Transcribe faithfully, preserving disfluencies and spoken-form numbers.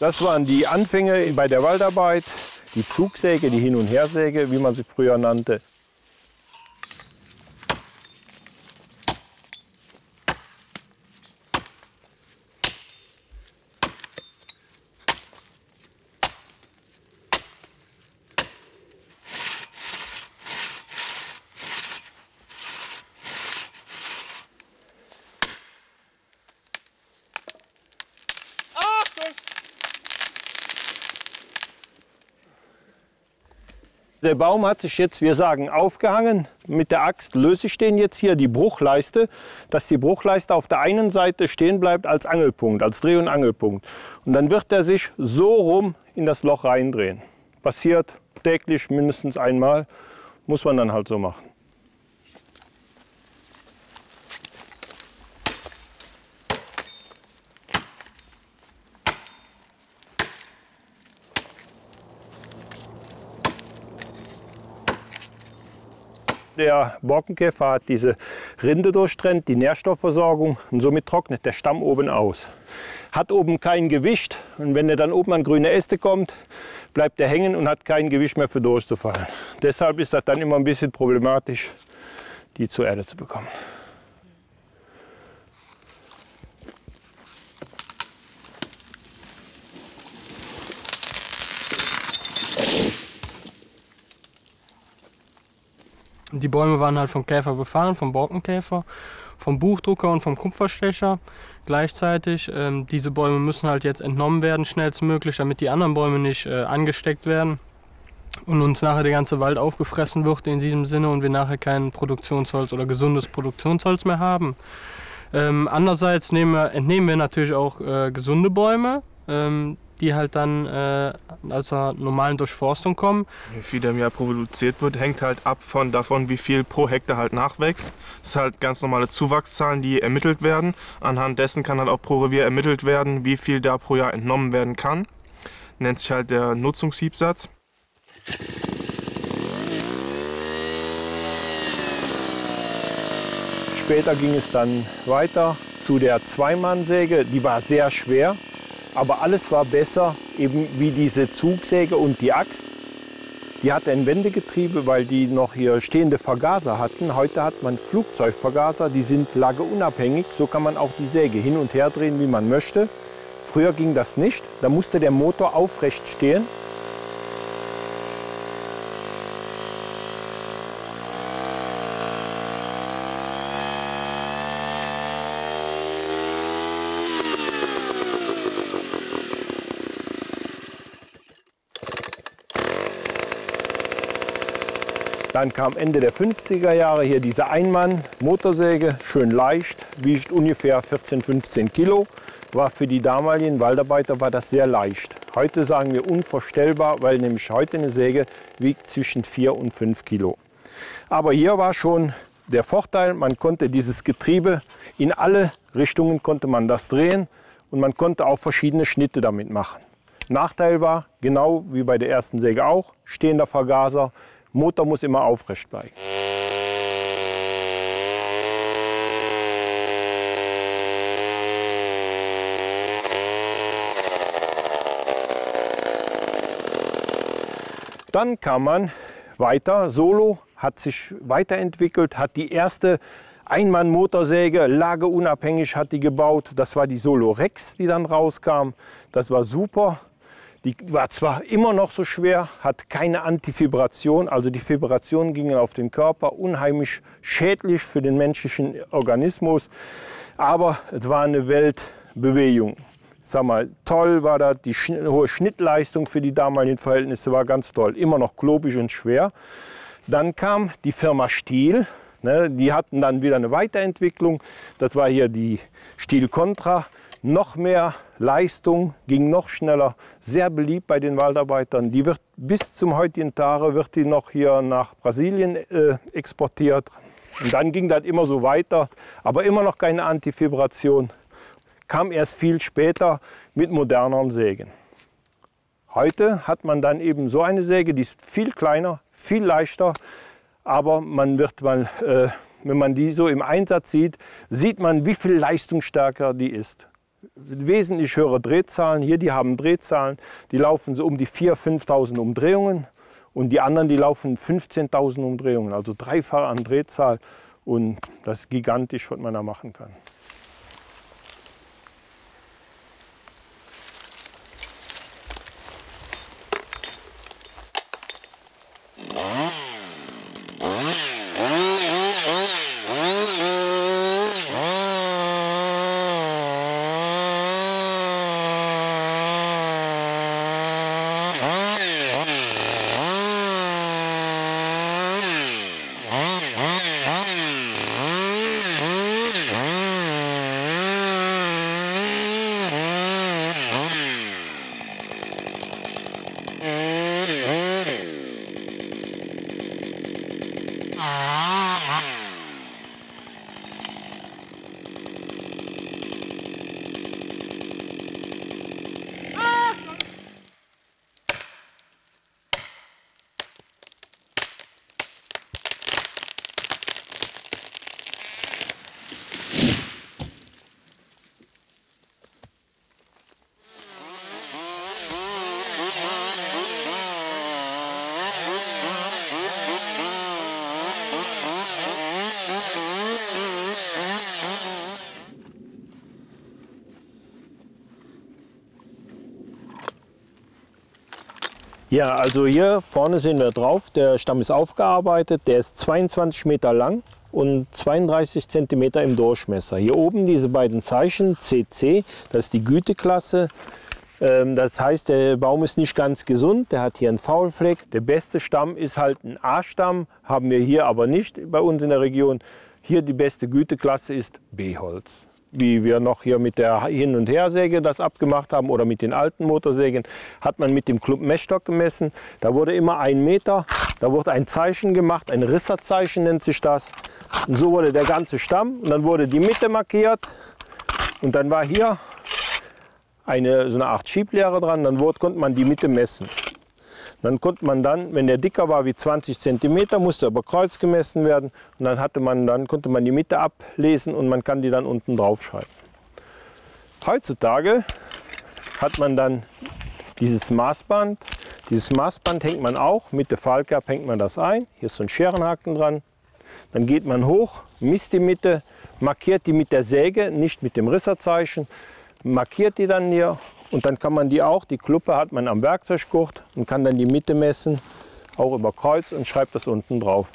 Das waren die Anfänge bei der Waldarbeit, die Zugsäge, die Hin- und Hersäge, wie man sie früher nannte. Der Baum hat sich jetzt, wir sagen, aufgehangen. Mit der Axt löse ich den jetzt hier, die Bruchleiste, dass die Bruchleiste auf der einen Seite stehen bleibt als Angelpunkt, als Dreh- und Angelpunkt. Und dann wird er sich so rum in das Loch reindrehen. Passiert täglich mindestens einmal, muss man dann halt so machen. Der Borkenkäfer hat diese Rinde durchtrennt, die Nährstoffversorgung, und somit trocknet der Stamm oben aus. Hat oben kein Gewicht, und wenn er dann oben an grüne Äste kommt, bleibt er hängen und hat kein Gewicht mehr für durchzufallen. Deshalb ist das dann immer ein bisschen problematisch, die zur Erde zu bekommen. Die Bäume waren halt vom Käfer befallen, vom Borkenkäfer, vom Buchdrucker und vom Kupferstecher gleichzeitig. Ähm, diese Bäume müssen halt jetzt entnommen werden, schnellstmöglich, damit die anderen Bäume nicht äh, angesteckt werden und uns nachher der ganze Wald aufgefressen wird in diesem Sinne und wir nachher kein Produktionsholz oder gesundes Produktionsholz mehr haben. Ähm, andererseits nehmen wir, entnehmen wir natürlich auch äh, gesunde Bäume, ähm, die halt dann äh, aus der normalen Durchforstung kommen. Wie viel im Jahr produziert wird, hängt halt ab von davon, wie viel pro Hektar halt nachwächst. Das sind halt ganz normale Zuwachszahlen, die ermittelt werden. Anhand dessen kann halt auch pro Revier ermittelt werden, wie viel da pro Jahr entnommen werden kann. Nennt sich halt der Nutzungshiebsatz. Später ging es dann weiter zu der Zweimannsäge. Die war sehr schwer. Aber alles war besser, eben wie diese Zugsäge und die Axt. Die hatte ein Wendegetriebe, weil die noch hier stehende Vergaser hatten. Heute hat man Flugzeugvergaser, die sind lageunabhängig. So kann man auch die Säge hin und her drehen, wie man möchte. Früher ging das nicht, da musste der Motor aufrecht stehen. Dann kam Ende der fünfziger Jahre hier diese Einmann-Motorsäge, schön leicht, wiegt ungefähr vierzehn, fünfzehn Kilo. War für die damaligen Waldarbeiter war das sehr leicht. Heute sagen wir unvorstellbar, weil nämlich heute eine Säge wiegt zwischen vier und fünf Kilo. Aber hier war schon der Vorteil, man konnte dieses Getriebe in alle Richtungen konnte man das drehen und man konnte auch verschiedene Schnitte damit machen. Nachteil war, genau wie bei der ersten Säge auch, stehender Vergaser. Motor muss immer aufrecht bleiben. Dann kam man weiter. Solo hat sich weiterentwickelt, hat die erste Einmann-Motorsäge, lageunabhängig hat die gebaut. Das war die Solo Rex, die dann rauskam. Das war super. Die war zwar immer noch so schwer, hat keine Antifibration, also die Fibrationen gingen auf den Körper, unheimlich schädlich für den menschlichen Organismus, aber es war eine Weltbewegung. Sag mal, toll war das, die hohe Schnittleistung für die damaligen Verhältnisse war ganz toll, immer noch klobig und schwer. Dann kam die Firma Stihl, ne, die hatten dann wieder eine Weiterentwicklung, das war hier die Stihl Contra. Noch mehr Leistung, ging noch schneller, sehr beliebt bei den Waldarbeitern. Die wird bis zum heutigen Tage wird die noch hier nach Brasilien äh, exportiert. Und dann ging das immer so weiter, aber immer noch keine Antifibration. Kam erst viel später mit moderneren Sägen. Heute hat man dann eben so eine Säge, die ist viel kleiner, viel leichter, aber man wird mal, äh, wenn man die so im Einsatz sieht, sieht man, wie viel leistungsstärker die ist. wesentlich höhere Drehzahlen. Hier, die haben Drehzahlen, die laufen so um die viertausend, fünftausend Umdrehungen. Und die anderen, die laufen fünfzehntausend Umdrehungen, also dreifach an Drehzahl. Und das ist gigantisch, was man da machen kann. Ja, also hier vorne sehen wir drauf, der Stamm ist aufgearbeitet, der ist zweiundzwanzig Meter lang und zweiunddreißig Zentimeter im Durchmesser. Hier oben diese beiden Zeichen, C C, das ist die Güteklasse. Das heißt, der Baum ist nicht ganz gesund, der hat hier einen Faulfleck. Der beste Stamm ist halt ein A-Stamm, haben wir hier aber nicht bei uns in der Region. Hier die beste Güteklasse ist B-Holz. Wie wir noch hier mit der Hin- und Hersäge das abgemacht haben oder mit den alten Motorsägen, hat man mit dem Club Messstock gemessen. Da wurde immer ein Meter, da wurde ein Zeichen gemacht, ein Risserzeichen nennt sich das. Und so wurde der ganze Stamm und dann wurde die Mitte markiert und dann war hier eine, so eine Art Schieblehre dran, dann wurde, konnte man die Mitte messen. Dann konnte man dann, wenn der dicker war wie zwanzig Zentimeter, musste aber kreuz gemessen werden. Und dann, hatte man, dann konnte man die Mitte ablesen und man kann die dann unten drauf schreiben. Heutzutage hat man dann dieses Maßband. Dieses Maßband hängt man auch, mit der Falkkappe hängt man das ein. Hier ist so ein Scherenhaken dran. Dann geht man hoch, misst die Mitte, markiert die mit der Säge, nicht mit dem Risserzeichen. Markiert die dann hier. Und dann kann man die auch, die Kluppe hat man am Werkzeuggurt und kann dann die Mitte messen, auch über Kreuz und schreibt das unten drauf.